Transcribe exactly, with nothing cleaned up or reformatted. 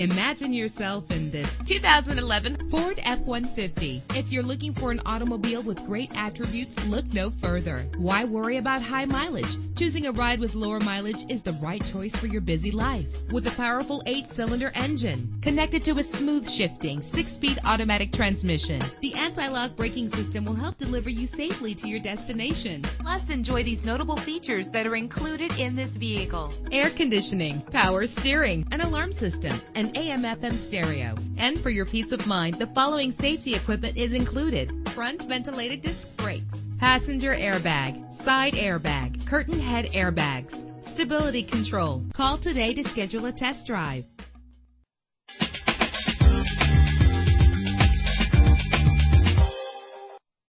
Imagine yourself in this two thousand eleven Ford F one fifty. If you're looking for an automobile with great attributes, look no further. Why worry about high mileage? Choosing a ride with lower mileage is the right choice for your busy life. With a powerful eight-cylinder engine connected to a smooth-shifting six-speed automatic transmission, the anti-lock braking system will help deliver you safely to your destination. Plus, enjoy these notable features that are included in this vehicle: air conditioning, power steering, an alarm system, an A M F M stereo. And for your peace of mind, the following safety equipment is included: front ventilated disc brakes, passenger airbag, side airbag, curtain head airbags, stability control. Call today to schedule a test drive.